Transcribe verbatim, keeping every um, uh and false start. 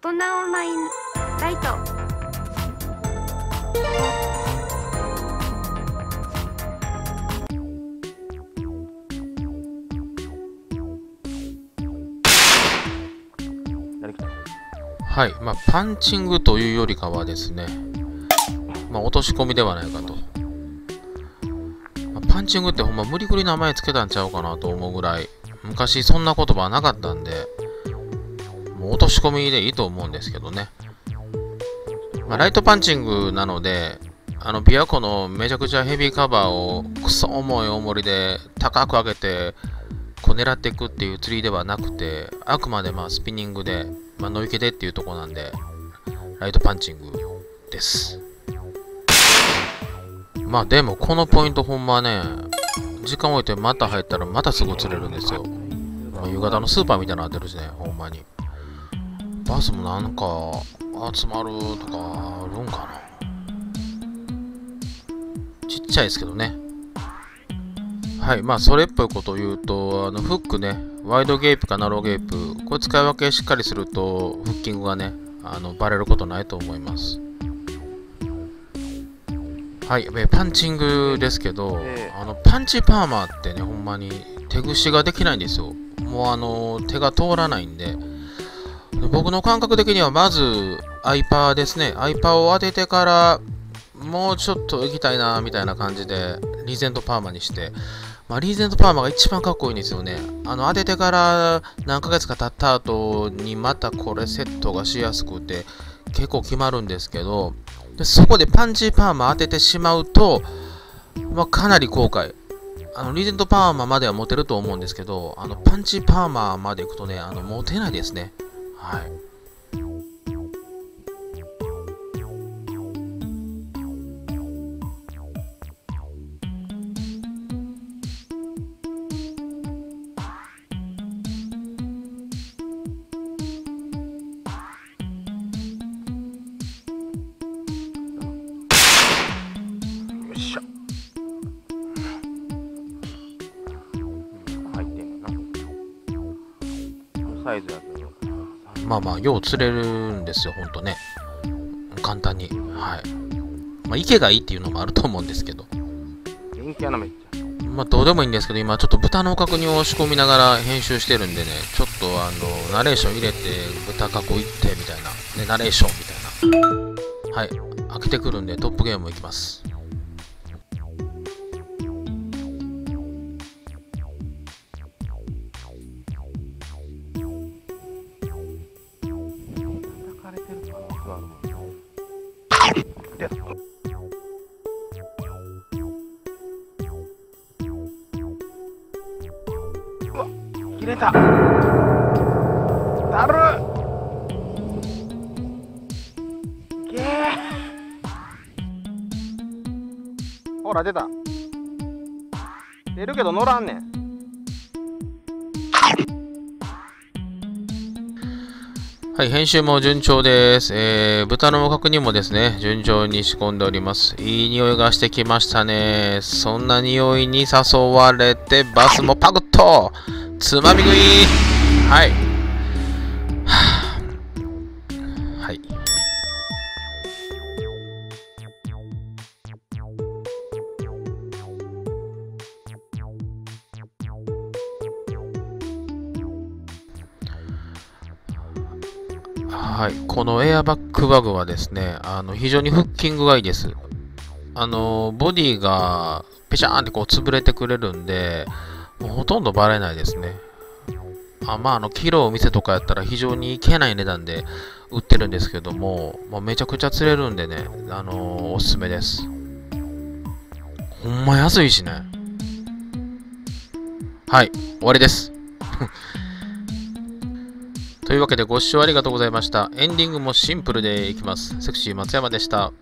大人オンラインライト。はい、まあ、パンチングというよりかはですね、まあ、落とし込みではないかと。まあ、パンチングってほんま無理くり名前つけたんちゃうかなと思うぐらい、昔そんな言葉はなかったんで、もう落とし込みでいいと思うんですけどね。まあ、ライトパンチングなので、あの、琵琶湖のめちゃくちゃヘビーカバーをクソ重い重りで高く上げて、こう狙っていくっていう釣りではなくて、あくまでまあスピニングで、まあ、野池でっていうとこなんで、ライトパンチングです。まあでもこのポイントほんまね、時間置いてまた入ったらまたすぐ釣れるんですよ。まあ、夕方のスーパーみたいになってるしね、ほんまに。バスもなんか集まるとかあるんかな。ちっちゃいですけどね。はい、まあそれっぽいことを言うと、あのフックね、ワイドゲープかナローゲープ、これ使い分けしっかりすると、フッキングがね、あのバレることないと思います。はい、パンチングですけど、あのパンチパーマーってね、ほんまに手串ができないんですよ。もうあの手が通らないんで。僕の感覚的にはまずアイパーですね。アイパーを当ててからもうちょっと行きたいなみたいな感じでリーゼントパーマにして、まあ、リーゼントパーマが一番かっこいいんですよね。あの当ててから何ヶ月か経った後にまたこれセットがしやすくて結構決まるんですけど、でそこでパンチパーマ当ててしまうと、まあ、かなり後悔。あのリーゼントパーマまでは持てると思うんですけど、あのパンチパーマまで行くとね、あの持てないですね。はい、よっしゃ。入ってんのかな。サイズやけど。まあまあ、よう釣れるんですよ、ほんとね。簡単に。はい。まあ、池がいいっていうのもあると思うんですけど。元気やな、めっちゃ。まあ、どうでもいいんですけど、今、ちょっと豚の角煮を仕込みながら編集してるんでね、ちょっと、あの、ナレーション入れて、豚角行って、みたいな。で、ナレーションみたいな。はい。飽きてくるんで、トップゲームいきます。切れた。だるっ。げえ。ほら出た。出るけど乗らんねん。はい、編集も順調です。えー、豚の角煮もですね、順調に仕込んでおります。いい匂いがしてきましたね。そんな匂いに誘われて、バスもパクッとつまみ食い。はい。はあ、はい。はい、このエアバックバグはですね、あの非常にフッキングがいいです。あのボディがペシャーンってこう潰れてくれるんで、もうほとんどバレないですね。あまあ、あの黄色いお店とかやったら非常にいけない値段で売ってるんですけども、まあ、めちゃくちゃ釣れるんでね、あのおすすめです。ほんま安いしね。はい、終わりです。というわけでご視聴ありがとうございました。エンディングもシンプルでいきます。セクシー松山でした。